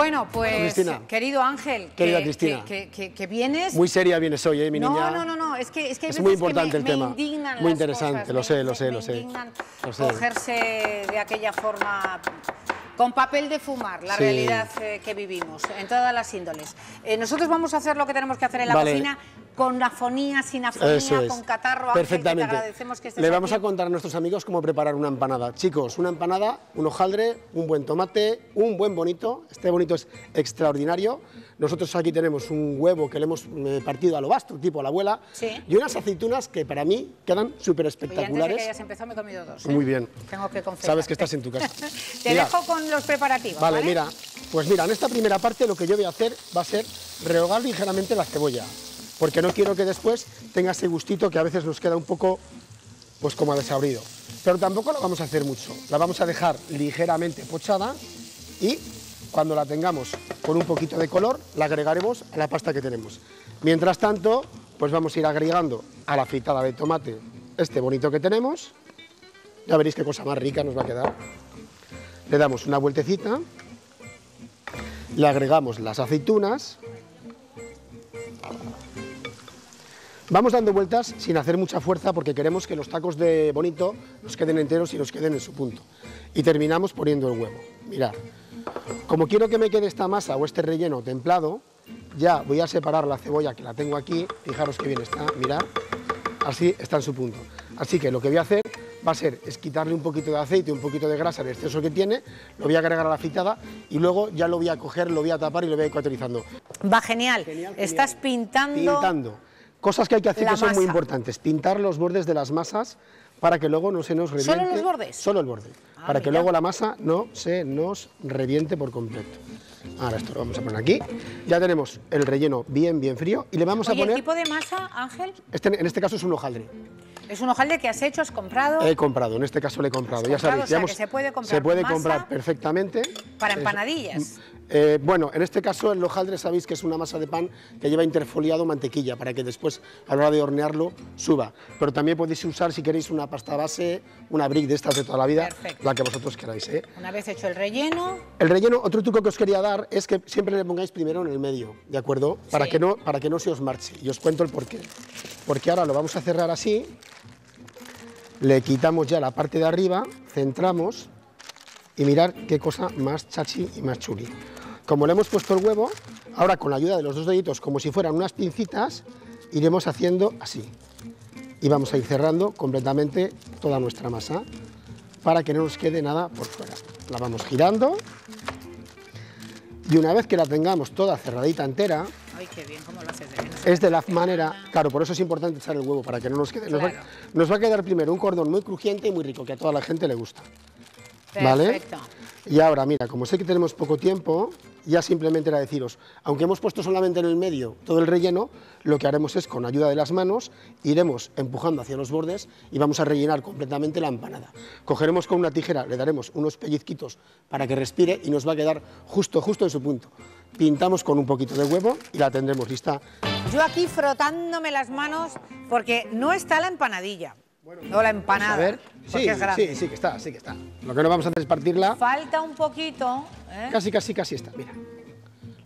Bueno, pues, Cristina, querido Ángel, que vienes... Muy seria vienes hoy, mi niña. No, es que hay veces muy importante que me indignan las cosas. Muy interesante, lo sé. Cogerse de aquella forma... Con papel de fumar, la realidad que vivimos, en todas las índoles. Nosotros vamos a hacer lo que tenemos que hacer en la cocina, con afonía, sin afonía, con catarro. Perfectamente. Ángel, te agradecemos que estés aquí. Le vamos a contar a nuestros amigos cómo preparar una empanada. Chicos, una empanada, un hojaldre, un buen tomate, un buen bonito. Este bonito es extraordinario. Nosotros aquí tenemos un huevo que le hemos partido a lo vasto, tipo a la abuela. Sí. Y unas aceitunas que para mí quedan súper espectaculares. Y antes de que hayas empezado me he comido dos. Muy bien. Tengo que confesar. Sabes que estás en tu casa. Te dejo con los preparativos. Vale, mira, pues mira, en esta primera parte lo que yo voy a hacer va a ser rehogar ligeramente la cebolla, porque no quiero que después tenga ese gustito que a veces nos queda un poco, pues como desabrido. Pero tampoco lo vamos a hacer mucho, la vamos a dejar ligeramente pochada y cuando la tengamos con un poquito de color, la agregaremos a la pasta que tenemos. Mientras tanto, pues vamos a ir agregando a la fritada de tomate este bonito que tenemos. Ya veréis qué cosa más rica nos va a quedar. Le damos una vueltecita, le agregamos las aceitunas, vamos dando vueltas sin hacer mucha fuerza porque queremos que los tacos de bonito nos queden enteros y nos queden en su punto. Y terminamos poniendo el huevo. Mirad, como quiero que me quede esta masa o este relleno templado, ya voy a separar la cebolla que la tengo aquí, fijaros que bien está, mirad, así está en su punto. Así que lo que voy a hacer va a ser es quitarle un poquito de aceite, un poquito de grasa, el exceso que tiene, lo voy a agregar a la fritada y luego ya lo voy a coger, lo voy a tapar y lo voy a ir cauterizando. Va genial. Estás pintando... Cosas que hay que hacer que son muy importantes, pintar los bordes de las masas para que luego no se nos reviente. ¿Solo los bordes? Solo el borde, para que luego la masa no se nos reviente por completo. Ahora esto lo vamos a poner aquí, ya tenemos el relleno bien, bien frío y le vamos a poner... ¿Y el tipo de masa, Ángel? En este caso es un hojaldre. ¿Es un hojaldre que has hecho, has comprado? He comprado, en este caso le he comprado, ya sabéis. O sea, que se puede comprar, se puede comprar perfectamente. ¿Para empanadillas? Bueno, en este caso el hojaldre sabéis que es una masa de pan que lleva interfoliado mantequilla para que después a la hora de hornearlo suba. Pero también podéis usar si queréis una pasta base, una brick de estas de toda la vida, la que vosotros queráis. Una vez hecho el relleno... El relleno, otro truco que os quería dar es que siempre le pongáis primero en el medio, ¿de acuerdo? Para que no se os marche. Y os cuento el porqué. Porque ahora lo vamos a cerrar así. Le quitamos ya la parte de arriba, centramos y mirad qué cosa más chachi y más chuli. Como le hemos puesto el huevo, ahora con la ayuda de los dos deditos, como si fueran unas pincitas, iremos haciendo así. Y vamos a ir cerrando completamente toda nuestra masa para que no nos quede nada por fuera. La vamos girando y una vez que la tengamos toda cerradita entera... Ay, qué bien, ¿cómo lo haces de bien? Es de la manera, claro, por eso es importante echar el huevo, para que no nos quede... Claro. Nos va a quedar primero un cordón muy crujiente y muy rico, que a toda la gente le gusta. Perfecto. ¿Vale? Y ahora, mira, como sé que tenemos poco tiempo, ya simplemente era deciros, aunque hemos puesto solamente en el medio todo el relleno, lo que haremos es, con ayuda de las manos, iremos empujando hacia los bordes y vamos a rellenar completamente la empanada. Cogeremos con una tijera, le daremos unos pellizquitos para que respire y nos va a quedar justo, justo en su punto. Pintamos con un poquito de huevo y la tendremos lista. Yo aquí frotándome las manos porque no está la empanadilla. Bueno, no la empanada. A ver. Sí, es grande. Sí, sí que está. Lo que no vamos a hacer es partirla. Falta un poquito. Casi está, mira.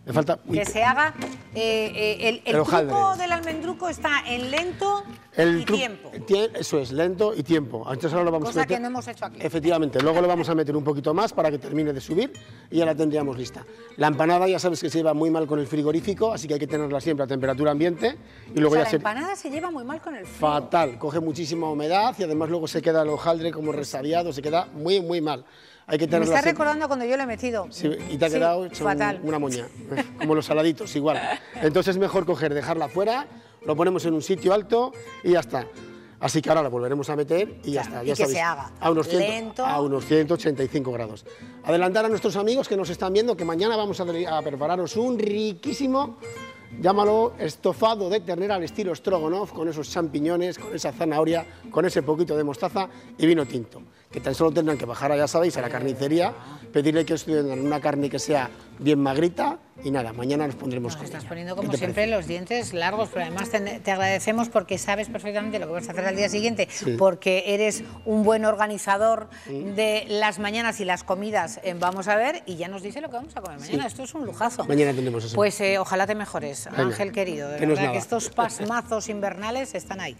Le falta... Uy, que se haga... el truco del almendruco está en lento y tiempo. Eso es, lento y tiempo. Entonces ahora lo vamos a meter, que no hemos hecho aquí. Efectivamente, luego lo vamos a meter un poquito más para que termine de subir y ya la tendríamos lista. La empanada ya sabes que se lleva muy mal con el frigorífico, así que hay que tenerla siempre a temperatura ambiente. Y luego la empanada se lleva muy mal con el frío. Fatal, coge muchísima humedad y además luego se queda el hojaldre como resabiado, se queda muy, muy mal. Hay que tenerla. Me está recordando cuando yo lo he metido. Sí, y te ha quedado fatal. Una moña, como los saladitos, igual. Entonces es mejor dejarla fuera, lo ponemos en un sitio alto y ya está. Así que ahora la volveremos a meter y ya está. Ya y sabéis, que se haga a unos 185 grados. Adelantar a nuestros amigos que nos están viendo que mañana vamos a prepararos un riquísimo, llámalo estofado de ternera al estilo Strogonoff, con esos champiñones, con esa zanahoria, con ese poquito de mostaza y vino tinto. que tan solo tendrán que bajar, ya sabéis, a la carnicería, pedirle que os den una carne que sea bien magrita y nada, mañana nos pondremos con ella. Estás poniendo como siempre los dientes largos, pero además te agradecemos porque sabes perfectamente lo que vas a hacer al día siguiente, porque eres un buen organizador de las mañanas y las comidas en Vamos a Ver, y ya nos dice lo que vamos a comer mañana. Esto es un lujazo. Mañana tendremos eso. Pues ojalá te mejores, Ángel querido, de verdad que estos pasmazos invernales están ahí.